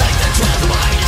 Take the truth away.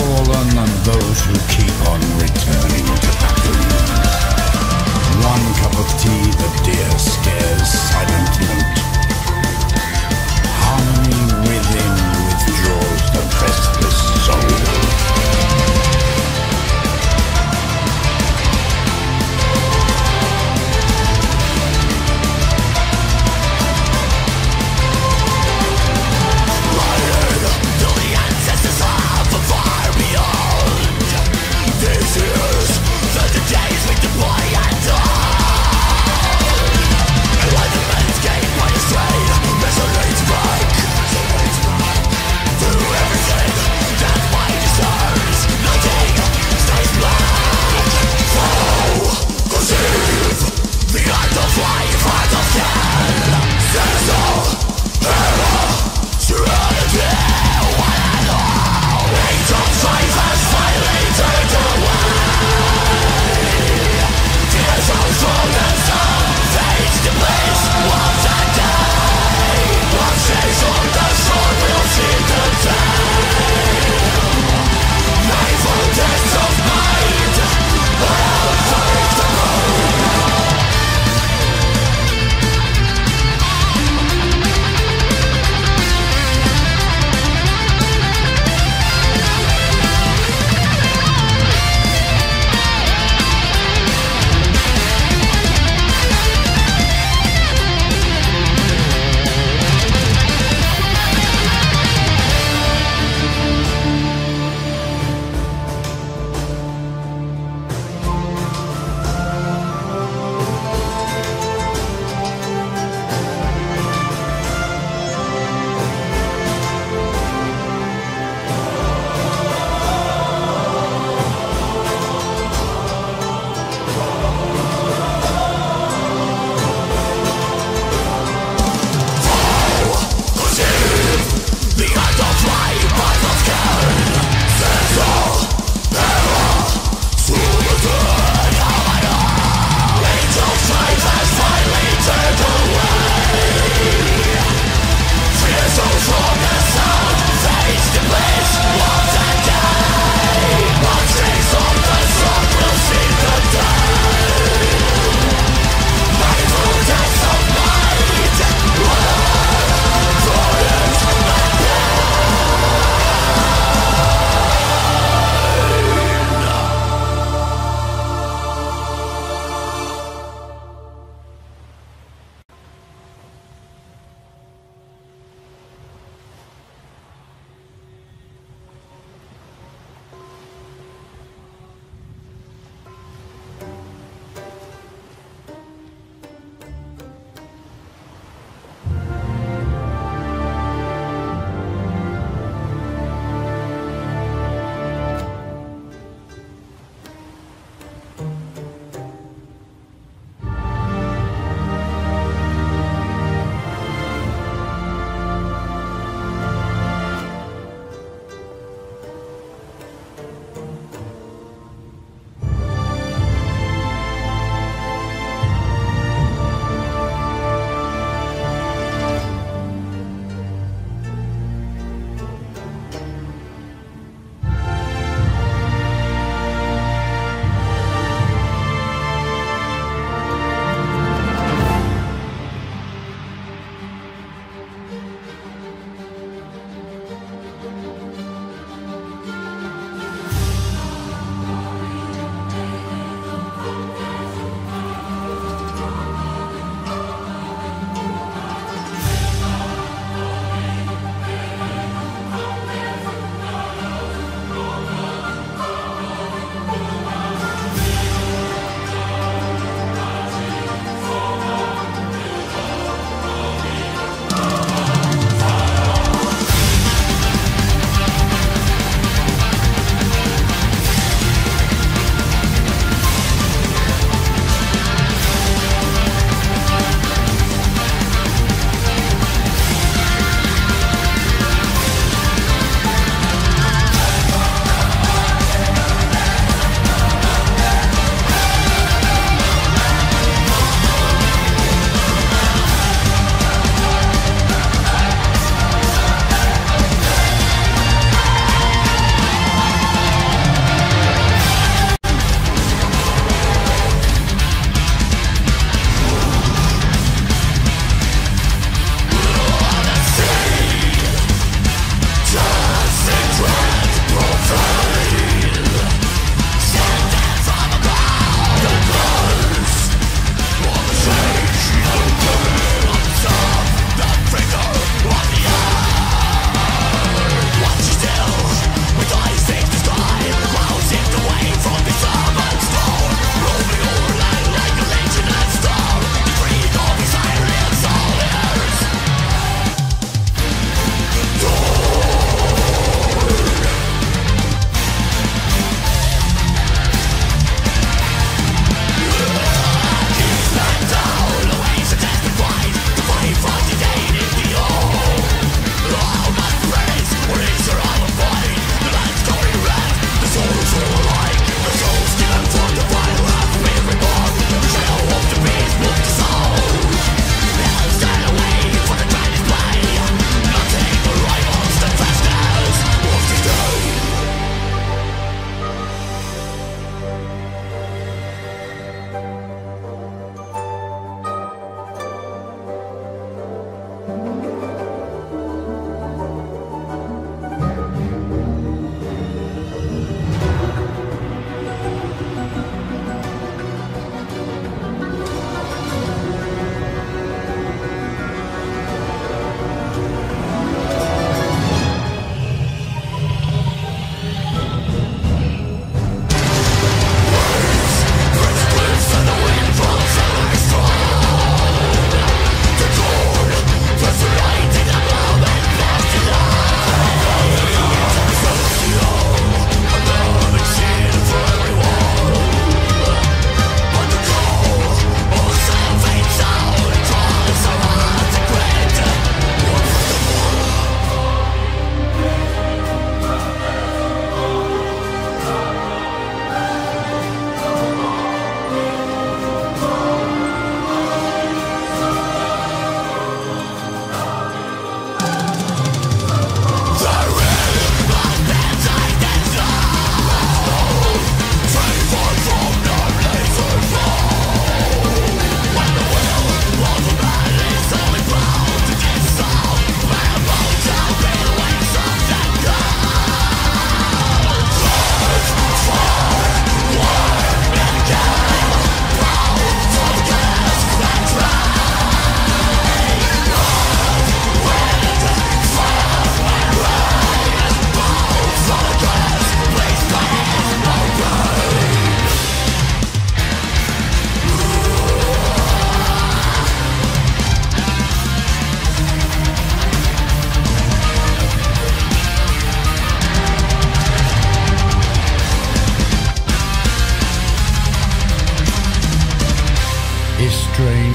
fallen and those who keep on returning to battle. One cup of tea, the deer stares silently. Harmony within withdraws the restless soul. This is the days we deploy and die.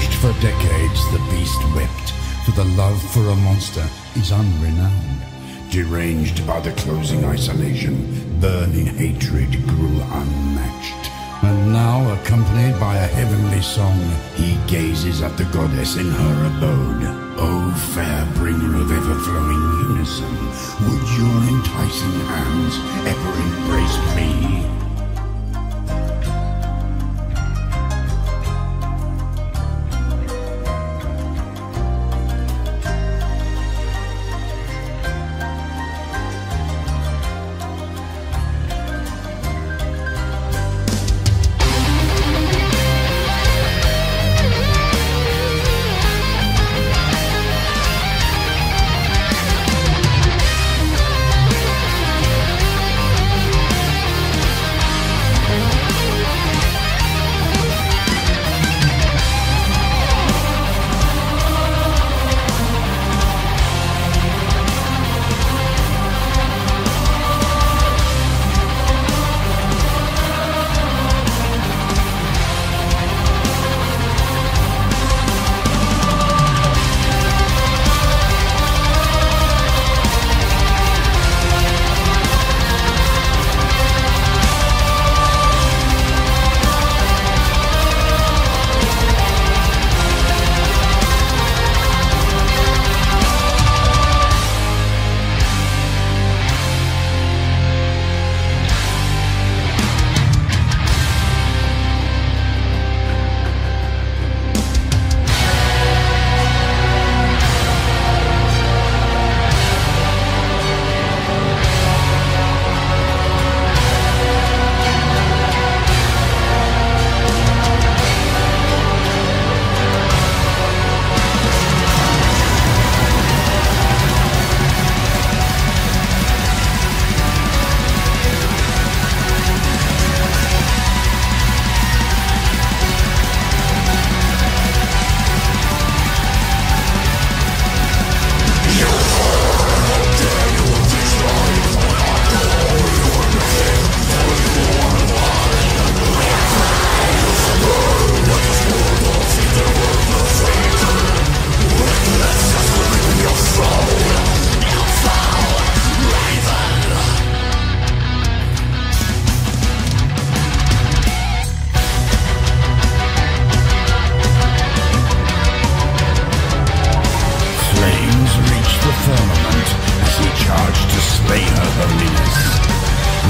Unleashed for decades, the beast wept, for the love for a monster is unrenowned. Deranged by the closing isolation, burning hatred grew unmatched. And now, accompanied by a heavenly song, he gazes at the goddess in her abode. O fair bringer of ever-flowing unison, would your enticing hands ever embrace me?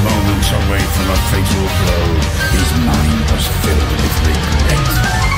Moments away from a fatal blow, his mind was filled with regret.